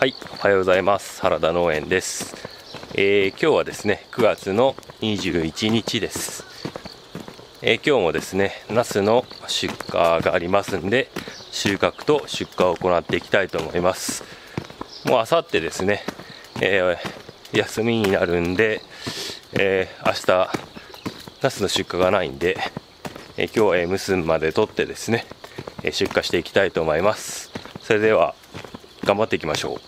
はい、おはようございます。原田農園です。今日はですね、9月の21日です。今日もですね、ナスの出荷がありますんで、収穫と出荷を行っていきたいと思います。もうあさってですね、休みになるんで、明日ナスの出荷がないんで、今日は蒸すまで取ってですね、出荷していきたいと思います。それでは頑張っていきましょう。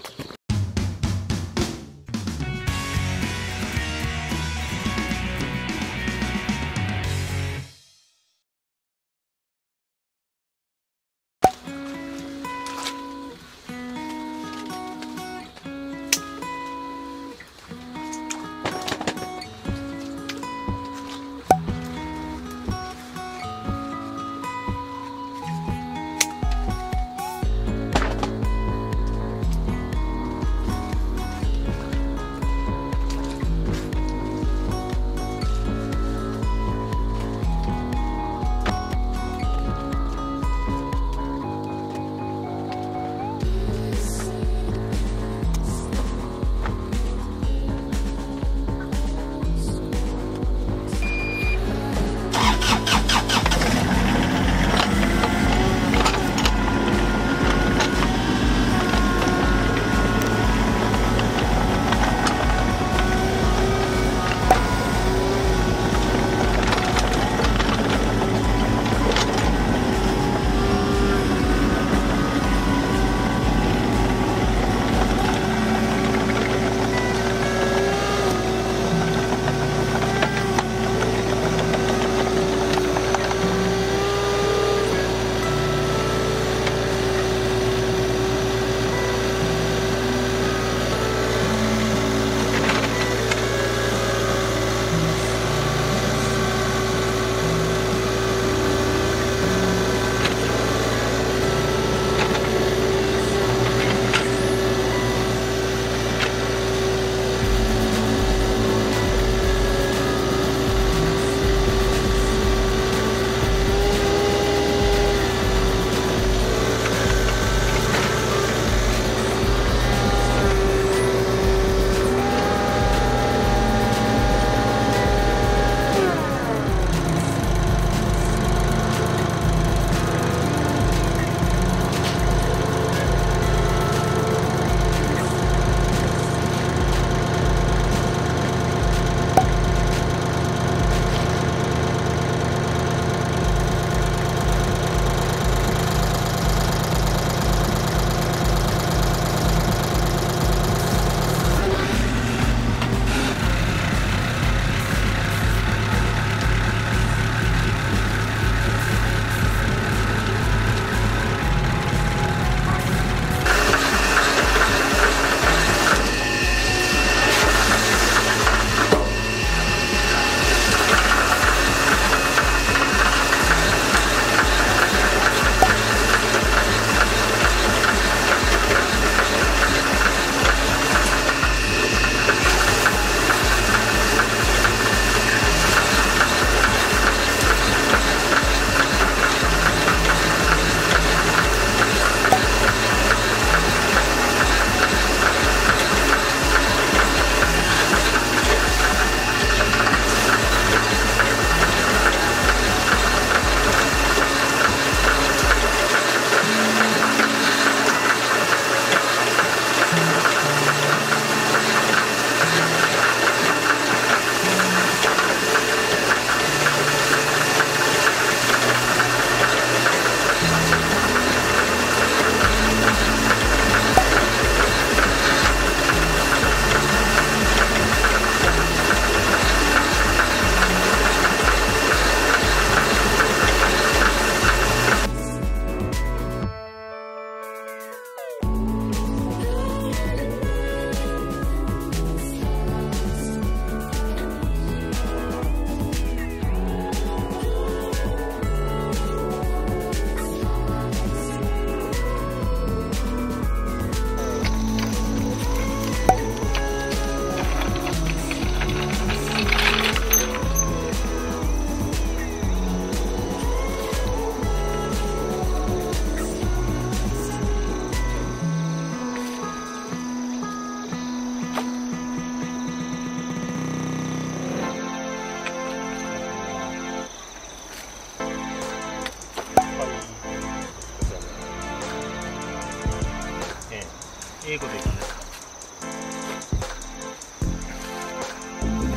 いいこと言ったね。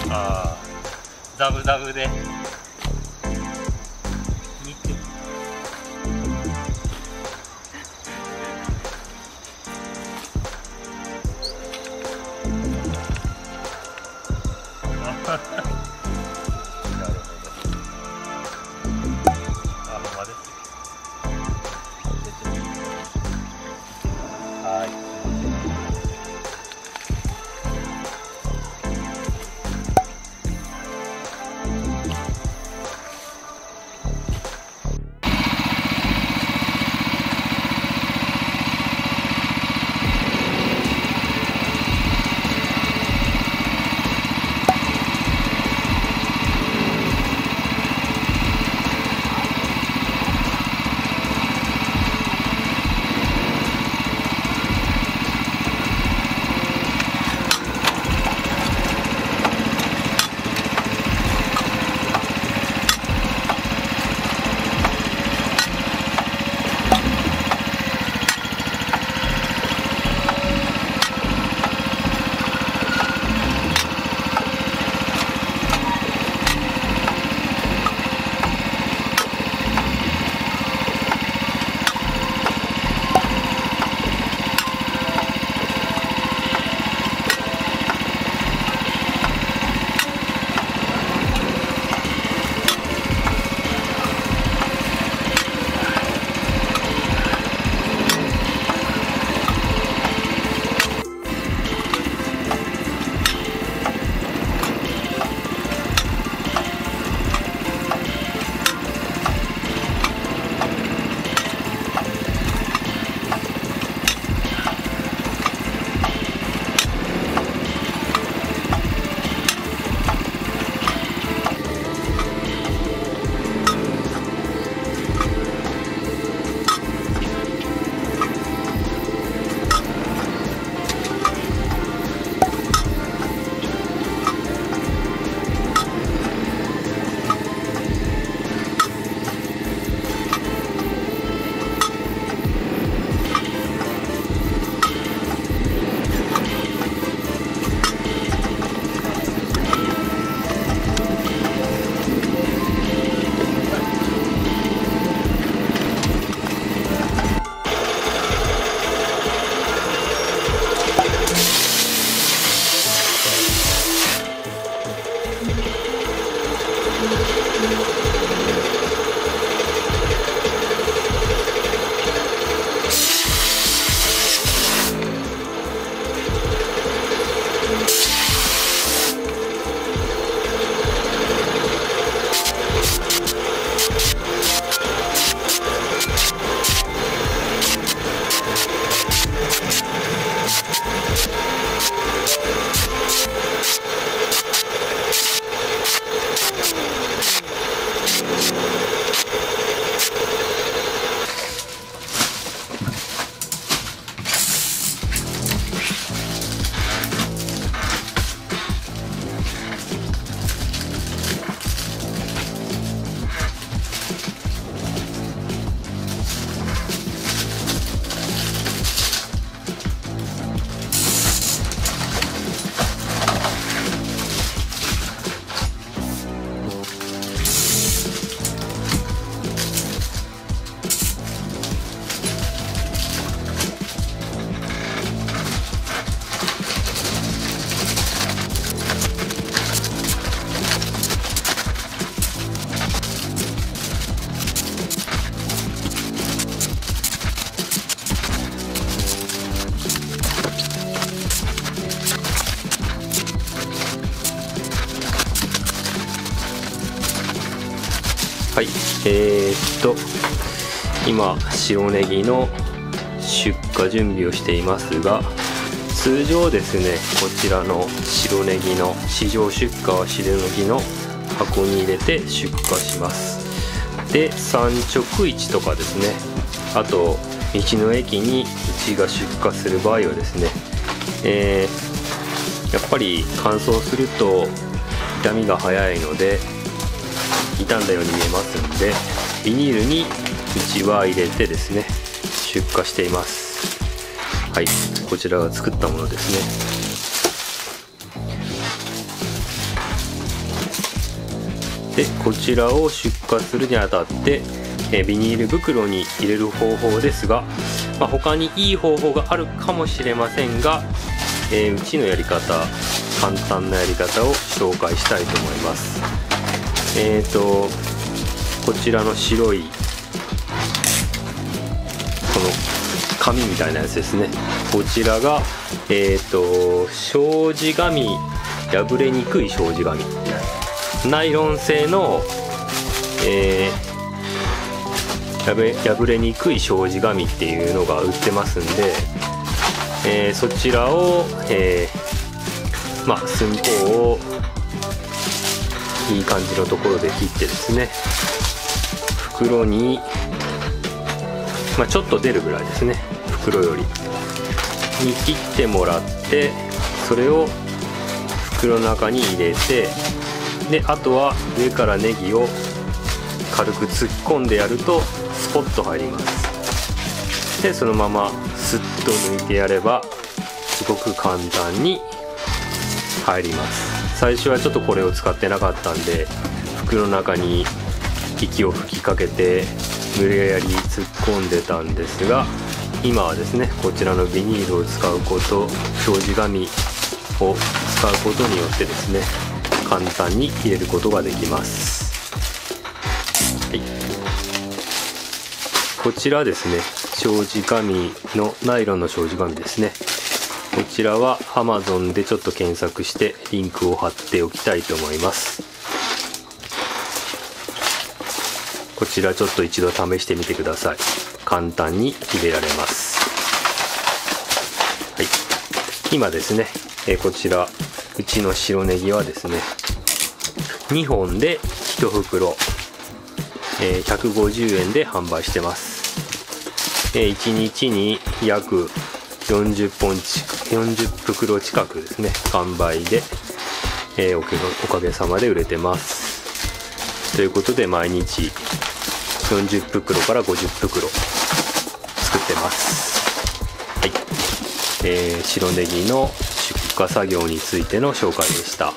ああ、ザブザブではい、今白ネギの出荷準備をしていますが、通常ですね、こちらの白ネギの市場出荷は白ネギの箱に入れて出荷します。で、産直市とかですね、あと道の駅にうちが出荷する場合はですね、やっぱり乾燥すると傷みが早いので傷んだように見えますので、ビニールにうちは入れてですね、出荷しています。はい、こちらが作ったものですね。でこちらを出荷するにあたってビニール袋に入れる方法ですが、他にいい方法があるかもしれませんが、うちのやり方、簡単なやり方を紹介したいと思います。こちらの白いこの紙みたいなやつですね。こちらが障子紙、破れにくい障子紙、ナイロン製の、破れにくい障子紙っていうのが売ってますんで、そちらを、寸法をいい感じのところで切ってですね、袋に、ちょっと出るぐらいですね、袋よりに切ってもらって、それを袋の中に入れて、であとは上からネギを軽く突っ込んでやるとスポッと入ります。でそのままスッと抜いてやればすごく簡単に入ります。最初はちょっとこれを使ってなかったんで、服の中に息を吹きかけて無理やり突っ込んでたんですが、今はですねこちらのビニールを使うこと、障子紙を使うことによってですね、簡単に入れることができます。はい、こちらですね、障子紙のナイロンの障子紙ですね。こちらは Amazon でちょっと検索してリンクを貼っておきたいと思います。こちらちょっと一度試してみてください。簡単に入れられます。はい、今ですね、こちらうちの白ネギはですね、2本で1袋、150円で販売してます。1日に約40袋近くですね、完売で、おかげさまで売れてます。ということで毎日40袋から50袋作ってます。はい、白ネギの出荷作業についての紹介でした。